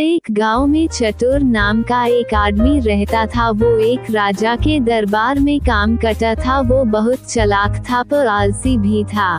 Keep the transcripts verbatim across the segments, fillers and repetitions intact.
एक गांव में चतुर नाम का एक आदमी रहता था। वो एक राजा के दरबार में काम करता था। वो बहुत चालाक था पर आलसी भी था।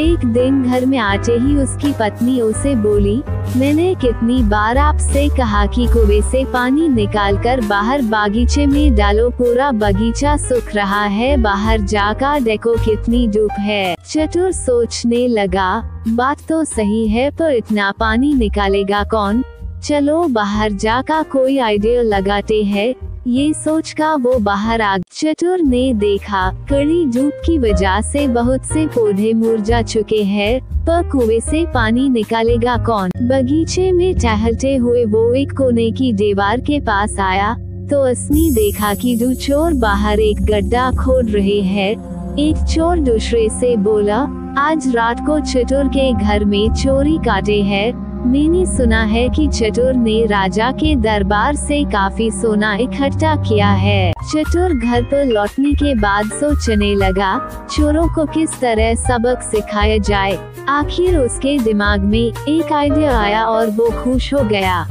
एक दिन घर में आते ही उसकी पत्नी उसे बोली, मैंने कितनी बार आपसे कहा कि कुएं से पानी निकालकर बाहर बागीचे में डालो, पूरा बगीचा सूख रहा है, बाहर जाकर देखो कितनी धूप है। चतुर सोचने लगा, बात तो सही है पर इतना पानी निकालेगा कौन, चलो बाहर जाकर कोई आइडिया लगाते हैं। ये सोच का वो बाहर आ। चतुर ने देखा कड़ी धूप की वजह से बहुत से पौधे मुरझा चुके हैं, पर कुएं से पानी निकालेगा कौन। बगीचे में टहलते हुए वो एक कोने की दीवार के पास आया तो उसने देखा कि दो चोर बाहर एक गड्ढा खोद रहे हैं। एक चोर दूसरे से बोला, आज रात को चतुर के घर में चोरी काटे है। मैंने सुना है कि चतुर ने राजा के दरबार से काफी सोना इकट्ठा किया है। चतुर घर पर लौटने के बाद सोचने लगा, चोरों को किस तरह सबक सिखाया जाए। आखिर उसके दिमाग में एक आइडिया आया और वो खुश हो गया।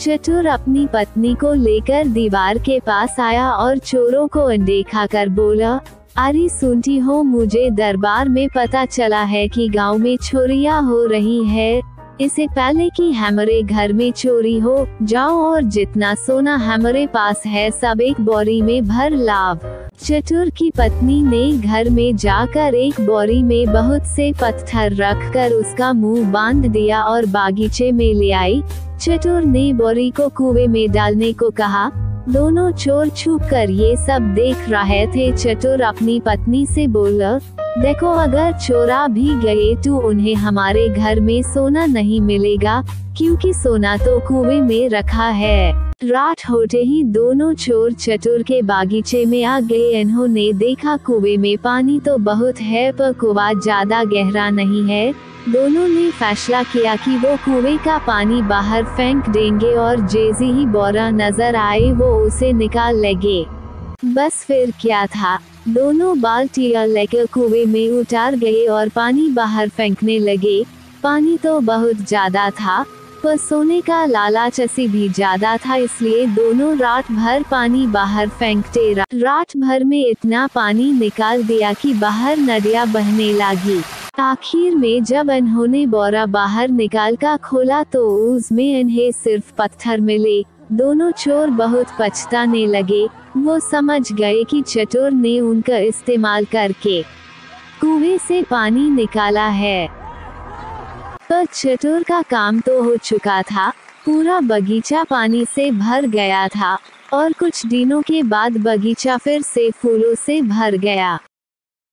चतुर अपनी पत्नी को लेकर दीवार के पास आया और चोरों को अनदेखा कर बोला, अरे सुनती हो, मुझे दरबार में पता चला है कि गाँव में चोरियाँ हो रही है। इससे पहले कि हमारे घर में चोरी हो, जाओ और जितना सोना हमारे पास है सब एक बोरी में भर लाओ। चतुर की पत्नी ने घर में जाकर एक बोरी में बहुत से पत्थर रखकर उसका मुंह बांध दिया और बागीचे में ले आई। चतुर ने बोरी को कुएं में डालने को कहा। दोनों चोर छुपकर ये सब देख रहे थे। चतुर अपनी पत्नी से बोला, देखो अगर चोरा भी गए तो उन्हें हमारे घर में सोना नहीं मिलेगा, क्योंकि सोना तो कुएं में रखा है। रात होते ही दोनों चोर चतुर के बागीचे में आ गए। इन्होंने देखा कुएं में पानी तो बहुत है पर कुआं ज्यादा गहरा नहीं है। दोनों ने फैसला किया कि वो कुएं का पानी बाहर फेंक देंगे और जैसे ही बोरा नजर आए वो उसे निकाल लेंगे। बस फिर क्या था, दोनों बाल्टियां लेकर कुएं में उतार गए और पानी बाहर फेंकने लगे। पानी तो बहुत ज्यादा था पर सोने का लालच से भी ज्यादा था, इसलिए दोनों रात भर पानी बाहर फेंकते रहे। रात भर में इतना पानी निकाल दिया कि बाहर नदियां बहने लगी। आखिर में जब इन्होंने बोरा बाहर निकाल का खोला तो उसमें इन्हें सिर्फ पत्थर मिले। दोनों चोर बहुत पछताने लगे। वो समझ गए कि चतुर ने उनका इस्तेमाल करके कुएं से पानी निकाला है। पर चतुर का काम तो हो चुका था, पूरा बगीचा पानी से भर गया था और कुछ दिनों के बाद बगीचा फिर से फूलों से भर गया।